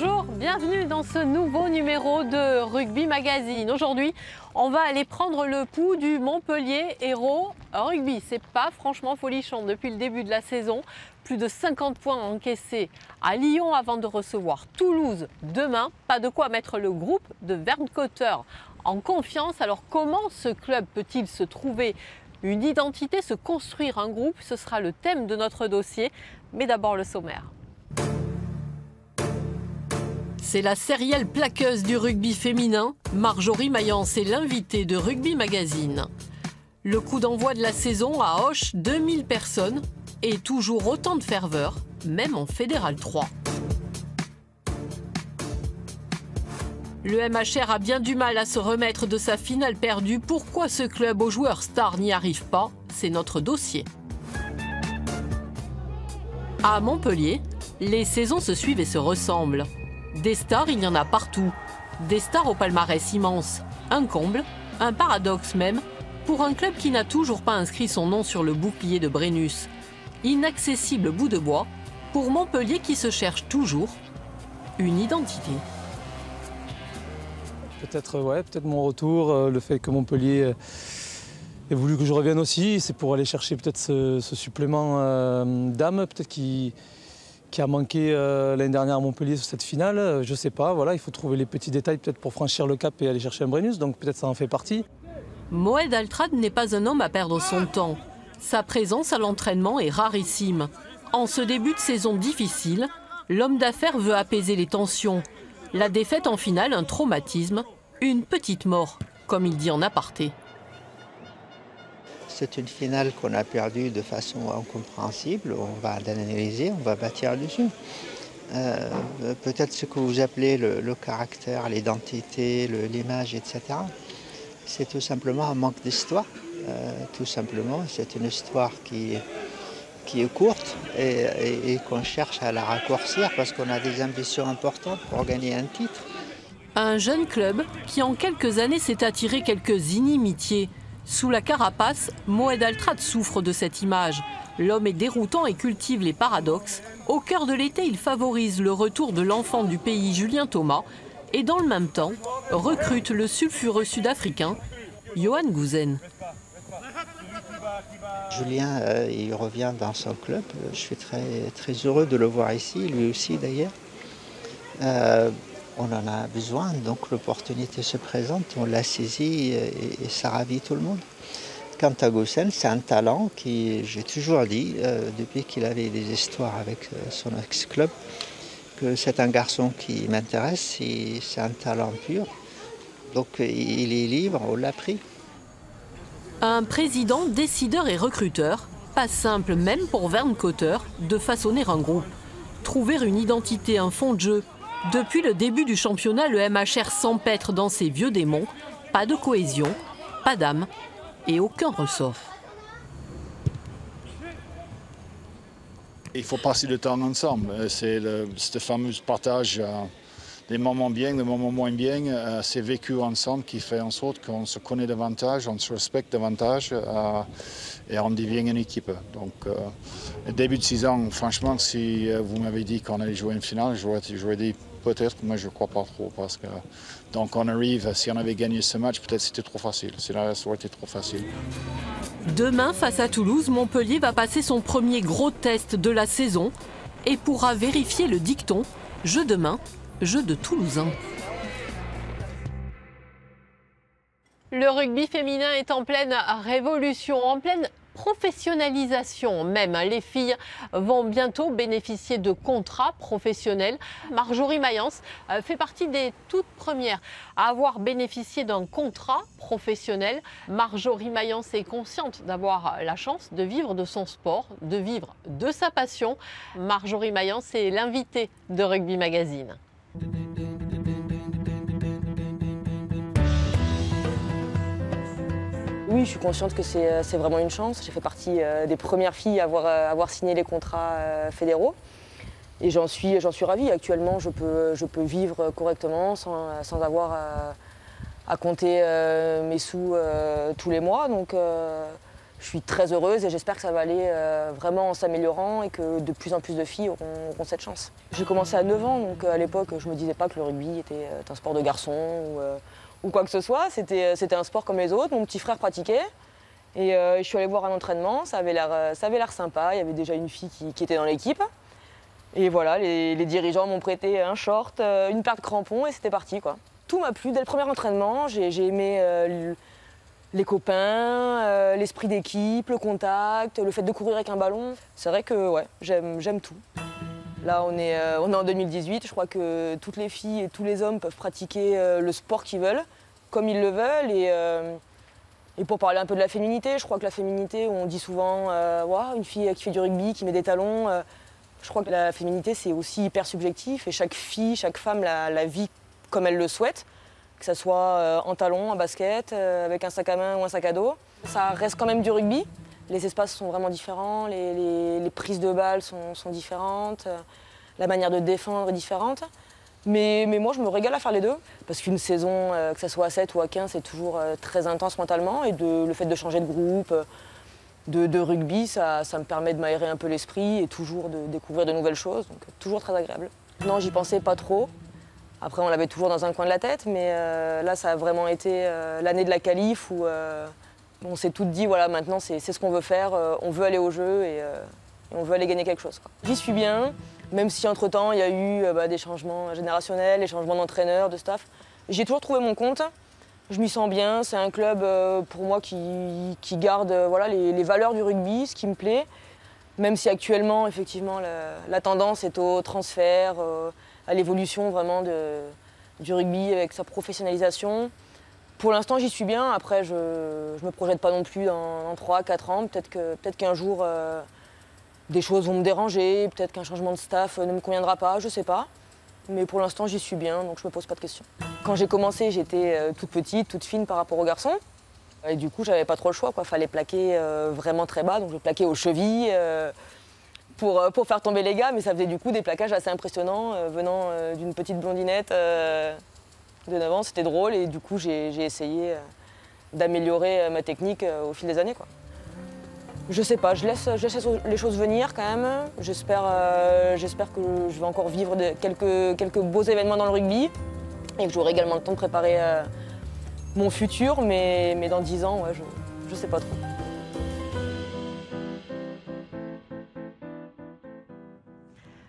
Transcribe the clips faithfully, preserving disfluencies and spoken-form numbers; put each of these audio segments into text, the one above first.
Bonjour, bienvenue dans ce nouveau numéro de Rugby Magazine. Aujourd'hui, on va aller prendre le pouls du Montpellier Hérault rugby. C'est pas franchement folichon depuis le début de la saison. Plus de cinquante points encaissés à Lyon avant de recevoir Toulouse demain. Pas de quoi mettre le groupe de Vern Cotter en confiance. Alors comment ce club peut-il se trouver une identité, se construire un groupe? Ce sera le thème de notre dossier. Mais d'abord le sommaire. C'est la sérielle plaqueuse du rugby féminin. Marjorie Mayence est l'invitée de Rugby Magazine. Le coup d'envoi de la saison à Auch, deux mille personnes et toujours autant de ferveur, même en Fédéral trois. Le M H R a bien du mal à se remettre de sa finale perdue. Pourquoi ce club aux joueurs stars n'y arrive pas? C'est notre dossier. À Montpellier, les saisons se suivent et se ressemblent. Des stars, il y en a partout. Des stars au palmarès immense. Un comble, un paradoxe même, pour un club qui n'a toujours pas inscrit son nom sur le bouclier de Brennus. Inaccessible bout de bois, pour Montpellier qui se cherche toujours une identité. Peut-être ouais, peut-être mon retour, le fait que Montpellier ait voulu que je revienne aussi, c'est pour aller chercher peut-être ce, ce supplément d'âme, peut-être qui... qui a manqué euh, l'année dernière à Montpellier sur cette finale, euh, je sais pas, voilà, il faut trouver les petits détails peut-être pour franchir le cap et aller chercher un Brennus, donc peut-être ça en fait partie. Mohamed Altrad n'est pas un homme à perdre son temps. Sa présence à l'entraînement est rarissime. En ce début de saison difficile, l'homme d'affaires veut apaiser les tensions. La défaite en finale, un traumatisme, une petite mort, comme il dit en aparté. C'est une finale qu'on a perdue de façon incompréhensible. On va l'analyser, on va bâtir dessus. Euh, Peut-être ce que vous appelez le, le caractère, l'identité, l'image, et cetera. C'est tout simplement un manque d'histoire. Euh, tout simplement, c'est une histoire qui, qui est courte et, et, et qu'on cherche à la raccourcir parce qu'on a des ambitions importantes pour gagner un titre. Un jeune club qui, en quelques années, s'est attiré quelques inimitiés. Sous la carapace, Mohamed Altrad souffre de cette image. L'homme est déroutant et cultive les paradoxes. Au cœur de l'été, il favorise le retour de l'enfant du pays Julien Thomas et dans le même temps, recrute le sulfureux sud-africain Johan Goosen. Julien, euh, il revient dans son club. Je suis très, très heureux de le voir ici, lui aussi d'ailleurs. Euh, On en a besoin, donc l'opportunité se présente, on la saisit et, et ça ravit tout le monde. Quant à Goosen, c'est un talent qui, j'ai toujours dit, euh, depuis qu'il avait des histoires avec son ex-club, que c'est un garçon qui m'intéresse, c'est un talent pur, donc il est libre, on l'a pris. Un président, décideur et recruteur, pas simple même pour Vern Cotter de façonner un groupe, trouver une identité, un fond de jeu. Depuis le début du championnat, le M H R s'empêtre dans ses vieux démons. Pas de cohésion, pas d'âme et aucun ressort. Il faut passer le temps ensemble. C'est le ce fameux partage euh, des moments bien, des moments moins bien. Euh, C'est vécu ensemble qui fait en sorte qu'on se connaît davantage, on se respecte davantage euh, et on devient une équipe. Donc, euh, début de saison, franchement, si vous m'avez dit qu'on allait jouer une finale, j'aurais dit... Peut-être, mais je ne crois pas trop parce que donc on arrive, si on avait gagné ce match, peut-être c'était trop facile, ça aurait été trop facile. Demain, face à Toulouse, Montpellier va passer son premier gros test de la saison et pourra vérifier le dicton « Jeu de main, jeu de Toulousain ». Le rugby féminin est en pleine révolution, en pleine professionnalisation même. Les filles vont bientôt bénéficier de contrats professionnels. Marjorie Mayence fait partie des toutes premières à avoir bénéficié d'un contrat professionnel. Marjorie Mayence est consciente d'avoir la chance de vivre de son sport, de vivre de sa passion. Marjorie Mayence est l'invitée de Rugby Magazine. Oui, je suis consciente que c'est vraiment une chance. J'ai fait partie euh, des premières filles à avoir, euh, avoir signé les contrats euh, fédéraux. Et j'en suis, j'en suis ravie. Actuellement, je peux, je peux vivre correctement sans, sans avoir à, à compter euh, mes sous euh, tous les mois. Donc, euh, je suis très heureuse et j'espère que ça va aller euh, vraiment en s'améliorant et que de plus en plus de filles auront, auront cette chance. J'ai commencé à neuf ans, donc à l'époque, je ne me disais pas que le rugby était euh, un sport de garçon ou, euh, ou quoi que ce soit. C'était un sport comme les autres. Mon petit frère pratiquait et euh, je suis allée voir un entraînement. Ça avait l'air sympa. Il y avait déjà une fille qui, qui était dans l'équipe. Et voilà, les, les dirigeants m'ont prêté un short, euh, une paire de crampons et c'était parti, quoi. Tout m'a plu dès le premier entraînement. J'ai j'ai aimé euh, les copains, euh, l'esprit d'équipe, le contact, le fait de courir avec un ballon. C'est vrai que ouais, j'aime j'aime tout. Là, on est, euh, on est en deux mille dix-huit. Je crois que toutes les filles et tous les hommes peuvent pratiquer euh, le sport qu'ils veulent, comme ils le veulent. Et, euh, et pour parler un peu de la féminité, je crois que la féminité, on dit souvent euh, wow, une fille qui fait du rugby, qui met des talons. Euh, Je crois que la féminité, c'est aussi hyper subjectif et chaque fille, chaque femme la, la vit comme elle le souhaite, que ce soit en talons, en basket, avec un sac à main ou un sac à dos. Ça reste quand même du rugby. Les espaces sont vraiment différents, les, les, les prises de balles sont, sont différentes, la manière de défendre est différente. Mais, mais moi, je me régale à faire les deux parce qu'une saison, que ce soit à sept ou à quinze, c'est toujours très intense mentalement et de, le fait de changer de groupe, De, de rugby, ça, ça me permet de m'aérer un peu l'esprit et toujours de découvrir de nouvelles choses, donc toujours très agréable. Non, j'y pensais pas trop. Après, on l'avait toujours dans un coin de la tête, mais euh, là, ça a vraiment été euh, l'année de la qualif où euh, on s'est toutes dit, voilà, maintenant, c'est ce qu'on veut faire, euh, on veut aller au jeu et, euh, et on veut aller gagner quelque chose, quoi. J'y suis bien, même si entre-temps, il y a eu euh, bah, des changements générationnels, des changements d'entraîneurs, de staff. J'ai toujours trouvé mon compte. Je m'y sens bien, c'est un club euh, pour moi qui, qui garde euh, voilà, les, les valeurs du rugby, ce qui me plaît. Même si actuellement, effectivement, la, la tendance est au transfert, euh, à l'évolution vraiment de, du rugby avec sa professionnalisation. Pour l'instant, j'y suis bien. Après, je ne me projette pas non plus dans, dans trois à quatre ans. Peut-être que, peut-être qu'un jour, euh, des choses vont me déranger, peut-être qu'un changement de staff ne me conviendra pas, je ne sais pas. Mais pour l'instant, j'y suis bien, donc je ne me pose pas de questions. Quand j'ai commencé, j'étais toute petite, toute fine par rapport aux garçons. Et du coup, j'avais pas trop le choix, quoi. Fallait plaquer euh, vraiment très bas, donc je plaquais aux chevilles euh, pour, pour faire tomber les gars. Mais ça faisait du coup des plaquages assez impressionnants euh, venant euh, d'une petite blondinette euh, de neuf ans. C'était drôle et du coup, j'ai essayé euh, d'améliorer euh, ma technique euh, au fil des années, quoi. Je sais pas, je laisse, je laisse les choses venir quand même. J'espère euh, j'espère que je vais encore vivre de, quelques, quelques beaux événements dans le rugby et que j'aurai également le temps de préparer euh, mon futur, mais, mais dans dix ans, ouais, je, je sais pas trop.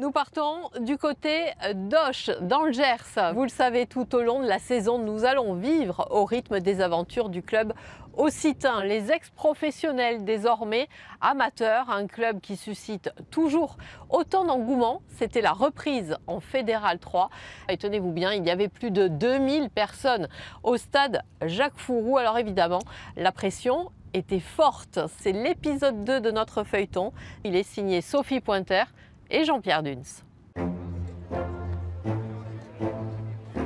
Nous partons du côté d'Auch, dans le Gers. Vous le savez, tout au long de la saison, nous allons vivre au rythme des aventures du club occitan. Les ex-professionnels, désormais amateurs, un club qui suscite toujours autant d'engouement. C'était la reprise en Fédéral trois. Et tenez-vous bien, il y avait plus de deux mille personnes au stade Jacques Fouroux. Alors évidemment, la pression était forte. C'est l'épisode deux de notre feuilleton. Il est signé Sophie Pointer et Jean-Pierre Nunz.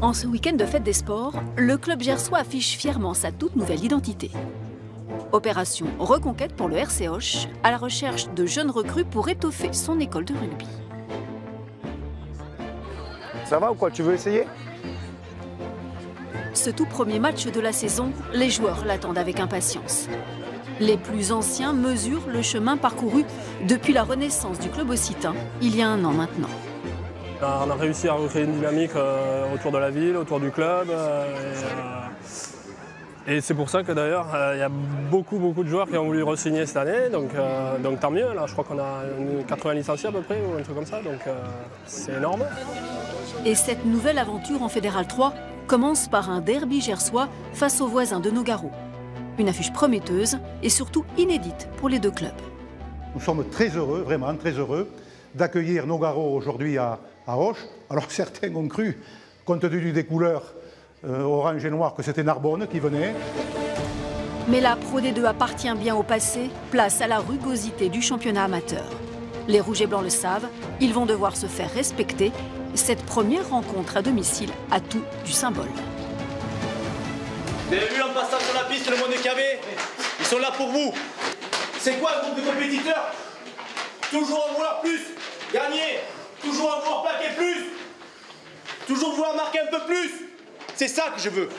En ce week-end de fête des sports, le club gersois affiche fièrement sa toute nouvelle identité. Opération Reconquête pour le R C H, à la recherche de jeunes recrues pour étoffer son école de rugby. Ça va ou quoi? Tu veux essayer? Ce tout premier match de la saison, les joueurs l'attendent avec impatience. Les plus anciens mesurent le chemin parcouru depuis la renaissance du club occitan, il y a un an maintenant. On a réussi à recréer une dynamique autour de la ville, autour du club. Et c'est pour ça que d'ailleurs, il y a beaucoup, beaucoup de joueurs qui ont voulu re-signer cette année. Donc, donc tant mieux, là, je crois qu'on a quatre-vingts licenciés à peu près, ou un truc comme ça, donc c'est énorme. Et cette nouvelle aventure en Fédéral trois commence par un derby gersois face aux voisins de Nogaro. Une affiche prometteuse et surtout inédite pour les deux clubs. Nous sommes très heureux, vraiment très heureux, d'accueillir Nogaro aujourd'hui à, à Auch. Alors certains ont cru, compte tenu des couleurs euh, orange et noir, que c'était Narbonne qui venait. Mais la Pro D deux appartient bien au passé, place à la rugosité du championnat amateur. Les Rouges et Blancs le savent, ils vont devoir se faire respecter. Cette première rencontre à domicile a tout du symbole. Vous avez vu en passant sur la piste le monde est cavé. Ils sont là pour vous. C'est quoi un groupe de compétiteurs? Toujours en vouloir plus, gagner. Toujours en vouloir plaquer plus. Toujours vouloir marquer un peu plus. C'est ça que je veux.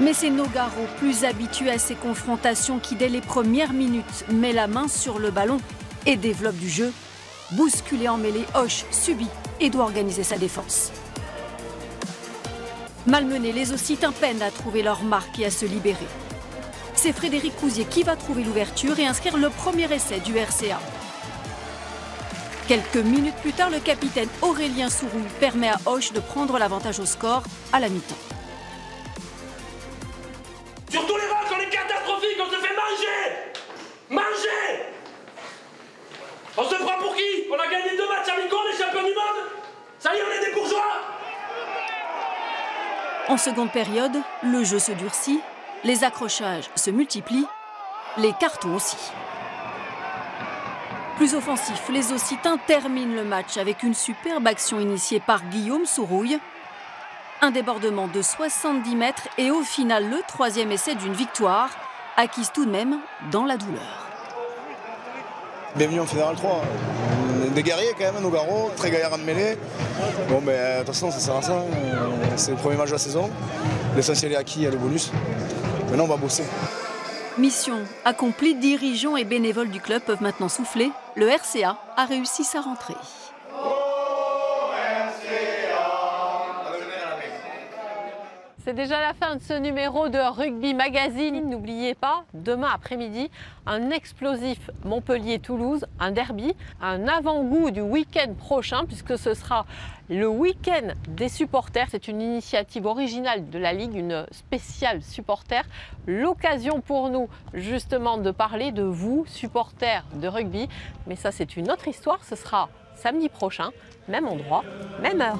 Mais c'est Nogaro, plus habitué à ces confrontations, qui dès les premières minutes met la main sur le ballon et développe du jeu. Bousculé en mêlée, Auch subit et doit organiser sa défense. Malmenés, les Occitans peinent à trouver leur marque et à se libérer. C'est Frédéric Cousier qui va trouver l'ouverture et inscrire le premier essai du R C A. Quelques minutes plus tard, le capitaine Aurélien Sourou permet à Auch de prendre l'avantage au score à la mi-temps. Sur tous les rangs, on est catastrophique, on se fait manger! Manger! On se prend pour qui? On a gagné deux matchs amicaux, les champions du monde? Ça y est, on est des bourgeois! En seconde période, le jeu se durcit, les accrochages se multiplient, les cartons aussi. Plus offensif, les Occitans terminent le match avec une superbe action initiée par Guillaume Sourouille. Un débordement de soixante-dix mètres et au final le troisième essai d'une victoire, acquise tout de même dans la douleur. Bienvenue en Fédéral trois. Des guerriers quand même, Nogaro, très gaillard en mêlée. Bon mais de toute façon ça sert à ça, c'est le premier match de la saison. L'essentiel est acquis, il y a le bonus. Maintenant on va bosser. Mission accomplie, dirigeants et bénévoles du club peuvent maintenant souffler. Le R C A a réussi sa rentrée. C'est déjà la fin de ce numéro de Rugby Magazine. N'oubliez pas, demain après-midi, un explosif Montpellier-Toulouse, un derby, un avant-goût du week-end prochain, puisque ce sera le week-end des supporters. C'est une initiative originale de la Ligue, une spéciale supporter. L'occasion pour nous, justement, de parler de vous, supporters de rugby. Mais ça, c'est une autre histoire. Ce sera samedi prochain, même endroit, même heure.